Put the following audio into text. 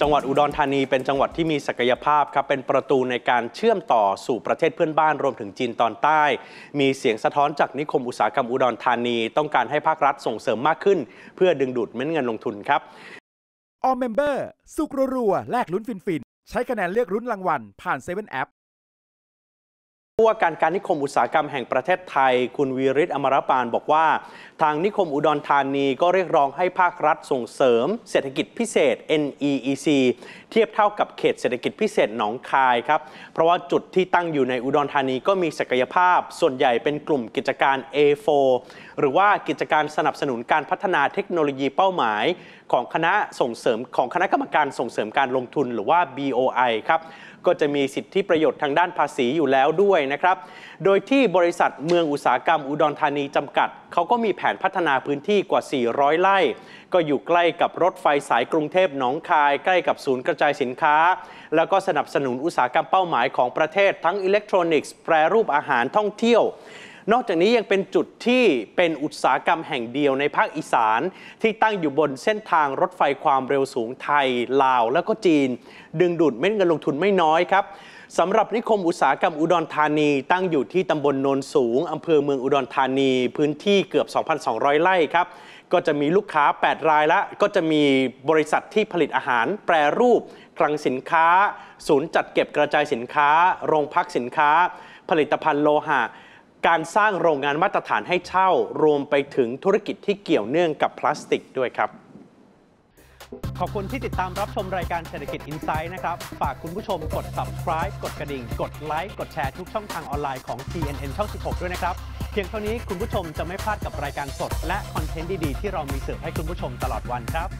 จังหวัดอุดรธานีเป็นจังหวัดที่มีศักยภาพครับเป็นประตูในการเชื่อมต่อสู่ประเทศเพื่อนบ้านรวมถึงจีนตอนใต้มีเสียงสะท้อนจากนิคมอุตสาหกรรมอุดรธานีต้องการให้ภาครัฐส่งเสริมมากขึ้นเพื่อดึงดูดเม็ดเงินลงทุนครับออมเมมเบอร์สุกรัวแลกลุ้นฟินใช้คะแนนเลือกลุ้นรางวัลผ่าน7แอปผู้ว่าการนิคมอุตสาหกรรมแห่งประเทศไทยคุณวีริศอมรปานบอกว่าทางนิคมอุดรธานีก็เรียกร้องให้ภาครัฐส่งเสริมเศรษฐกิจพิเศษ NEC เทียบเท่ากับเขตเศรษฐกิจพิเศษหนองคายครับเพราะว่าจุดที่ตั้งอยู่ในอุดรธานีก็มีศักยภาพส่วนใหญ่เป็นกลุ่มกิจการ A4 หรือว่ากิจการสนับสนุนการพัฒนาเทคโนโลยีเป้าหมายของคณะกรรมการส่งเสริมการลงทุนหรือว่า BOI ครับก็จะมีสิทธิประโยชน์ทางด้านภาษีอยู่แล้วด้วยนะครับโดยที่บริษัทเมืองอุตสาหกรรมอุดรธานีจำกัดเขาก็มีแผนพัฒนาพื้นที่กว่า400ไร่ก็อยู่ใกล้กับรถไฟสายกรุงเทพหนองคายใกล้กับศูนย์กระจายสินค้าแล้วก็สนับสนุนอุตสาหกรรมเป้าหมายของประเทศทั้งอิเล็กทรอนิกส์แปรรูปอาหารท่องเที่ยวนอกจากนี้ยังเป็นจุดที่เป็นอุตสาหกรรมแห่งเดียวในภาคอีสานที่ตั้งอยู่บนเส้นทางรถไฟความเร็วสูงไทยลาวแล้วก็จีนดึงดูดเม็ดเงินลงทุนไม่น้อยครับสำหรับนิคมอุตสาหกรรมอุดรธานีตั้งอยู่ที่ตำบลโนนสูงอำเภอเมืองอุดรธานีพื้นที่เกือบ 2,200 ไร่ครับก็จะมีลูกค้า8รายละก็จะมีบริษัทที่ผลิตอาหารแปรรูปคลังสินค้าศูนย์จัดเก็บกระจายสินค้าโรงพักสินค้าผลิตภัณฑ์โลหะการสร้างโรงงานมาตรฐานให้เช่ารวมไปถึงธุรกิจที่เกี่ยวเนื่องกับพลาสติกด้วยครับขอบคุณที่ติดตามรับชมรายการเศรษฐกิจ Insight นะครับฝากคุณผู้ชมกด subscribe กดกระดิ่งกดไลค์กดแชร์ทุกช่องทางออนไลน์ของ TNN ช่อง 16 ด้วยนะครับเพียงเท่านี้คุณผู้ชมจะไม่พลาดกับรายการสดและคอนเทนต์ดีๆที่เรามีเสิร์ฟให้คุณผู้ชมตลอดวันครับ